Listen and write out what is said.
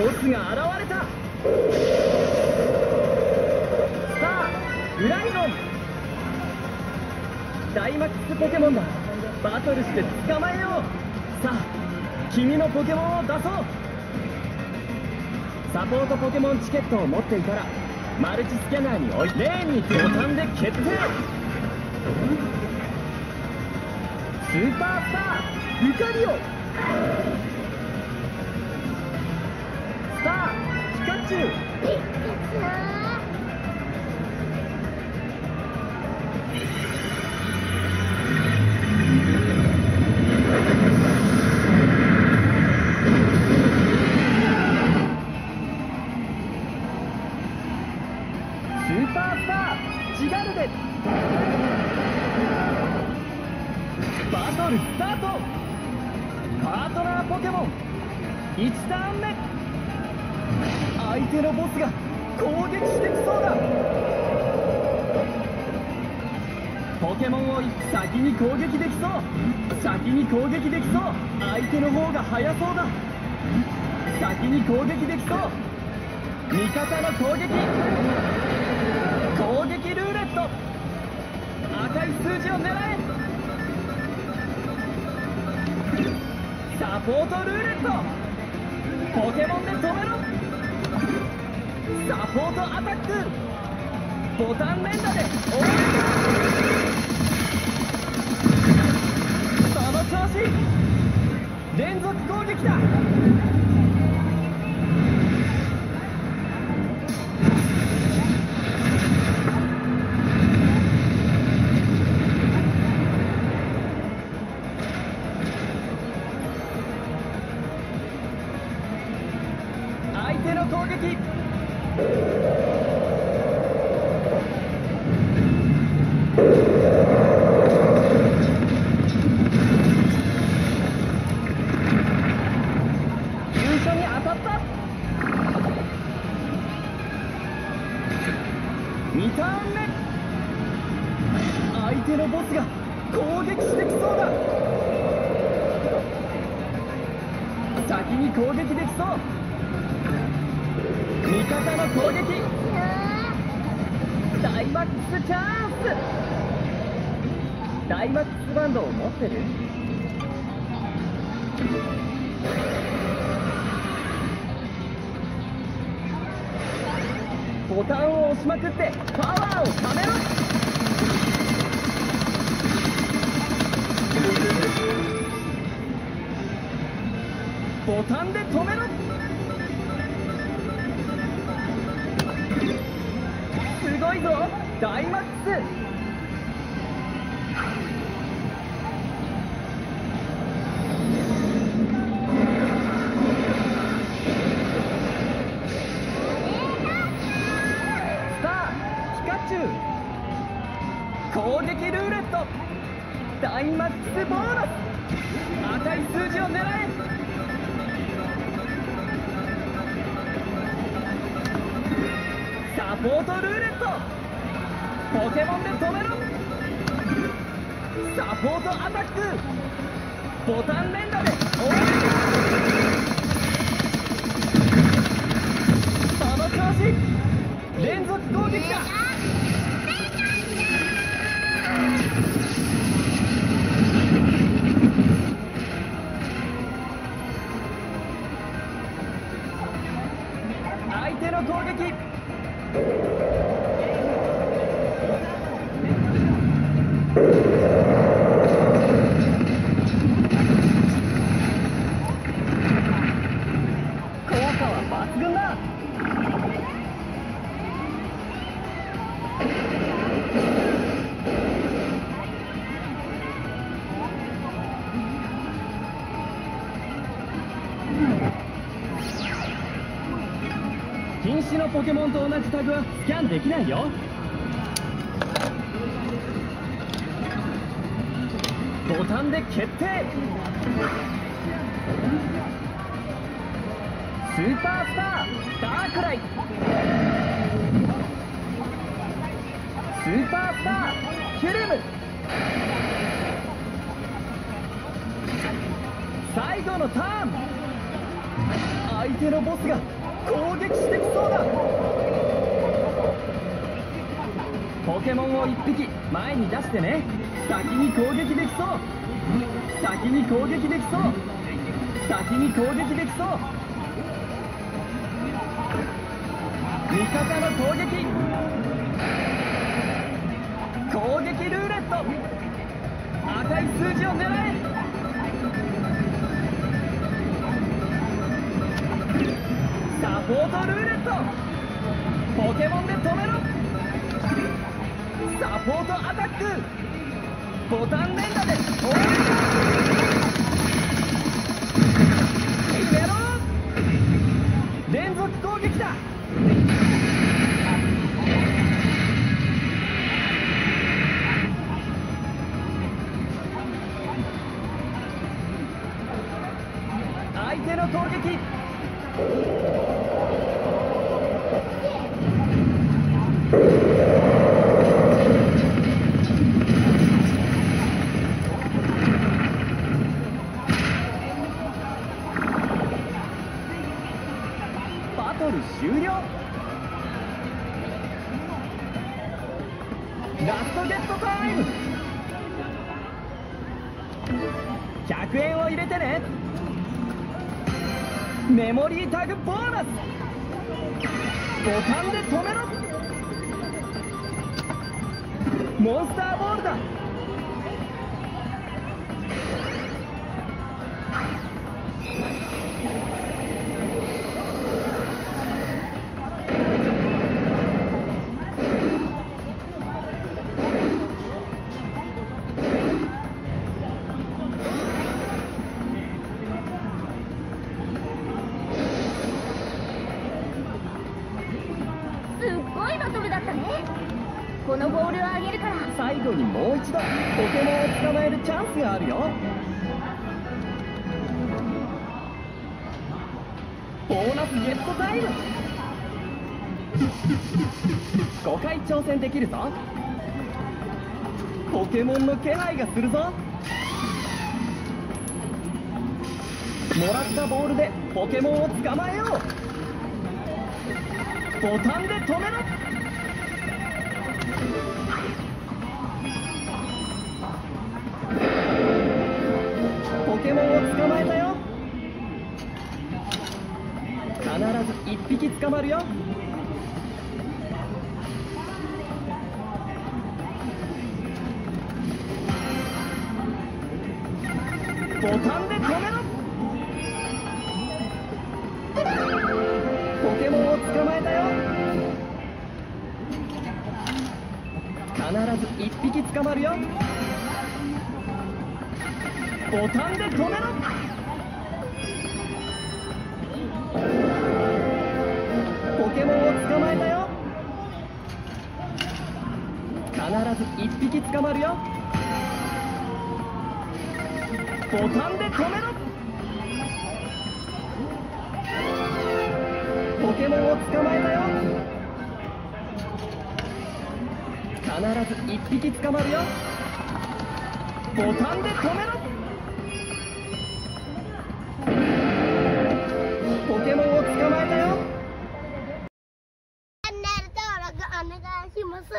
ボスが現れた。さあウラリゴン、ダイマックスポケモンだ。バトルして捕まえよう。さあ君のポケモンを出そう。サポートポケモンチケットを持っていたらマルチスキャナーに置いてレーンにボタンで決定。スーパースタールカリオ。さあピカチュウ。スーパースタージガルデ。バトルスタート。パートナーポケモン1ターン目。相手のボスが攻撃してきそうだ。ポケモンを先に攻撃できそう。相手の方が速そうだ。先に攻撃できそう。味方の攻撃。攻撃ルーレット、赤い数字を狙え。サポートルーレット、ポケモンで止めろ。サポートアタック、ボタン連打で終わり。その調子、連続攻撃だ。攻撃。優勝に当たった。2ターン目。相手のボスが攻撃してきそうだ。先に攻撃できそう。味方の攻撃、ダイマックスチャンス。ダイマックスバンドを持ってる。ボタンを押しまくってパワーをためろ。ボタンで止めろ。すごいぞダイマックス。さあピカチュウ、攻撃ルーレット、ダイマックスボーナス、赤い数字を狙え。サポートルーレット、ポケモンで止めろ。サポートアタック、ボタン連打で終わり。その調子、連続攻撃だ。相手の攻撃。さあ禁止のポケモンと同じタグはスキャンできないよ。ボタンで決定。スーパースターダークライ。スーパースターキュルム。最後のターン、相手のボスが攻撃してきそうだ。ポケモンを1匹前に出してね。先に攻撃できそう、先に攻撃できそう、先に攻撃できそう。味方の攻撃、攻撃ルーレット、赤い数字を狙え。サポートルーレット、ポケモンで止めろ。サポートアタック、ボタン連打で止めろ。連続攻撃だ。相手の攻撃、ポバトル終了。ラストゲットタイム。100円を入れてね。メモリータグボーナス、ボタンで止めろ。モンスターボールだ。このボールをあげるから、最後にもう一度ポケモンを捕まえるチャンスがあるよ。ボーナスゲットタイム。5回挑戦できるぞ。ポケモンの気配がするぞ。もらったボールでポケモンを捕まえよう。ボタンで止めろ。ポケモンを捕まえたよ。必ず1匹捕まるよ。ボタンで止めろ。ポケモンを捕まえたよ。必ず1匹捕まるよ。ボタンで止めろ。ポケモンを捕まえたよ。必ず1匹捕まるよ。ボタンで止めろ。ポケモンを捕まえたよ。必ず1匹捕まるよ。ボタンで止めろ。ポケモンを捕まえたよ。チャンネル登録お願いします。